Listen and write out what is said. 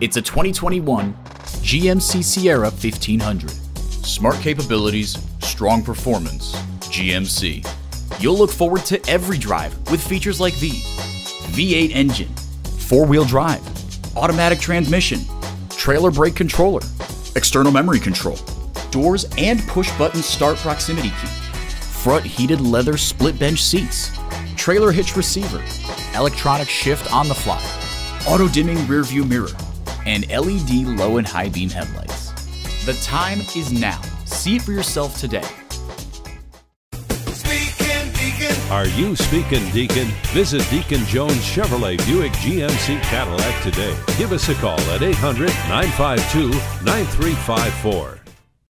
It's a 2021 GMC Sierra 1500. Smart capabilities, strong performance, GMC. You'll look forward to every drive with features like these: V8 engine, four-wheel drive, automatic transmission, trailer brake controller, external memory control, doors and push-button start proximity key, front heated leather split bench seats, trailer hitch receiver, electronic shift on the fly, auto-dimming rear view mirror, and LED low and high beam headlights. The time is now. See it for yourself today. Are you speaking Deacon? Visit Deacon Jones Chevrolet Buick GMC Cadillac today. Give us a call at 800-952-9354.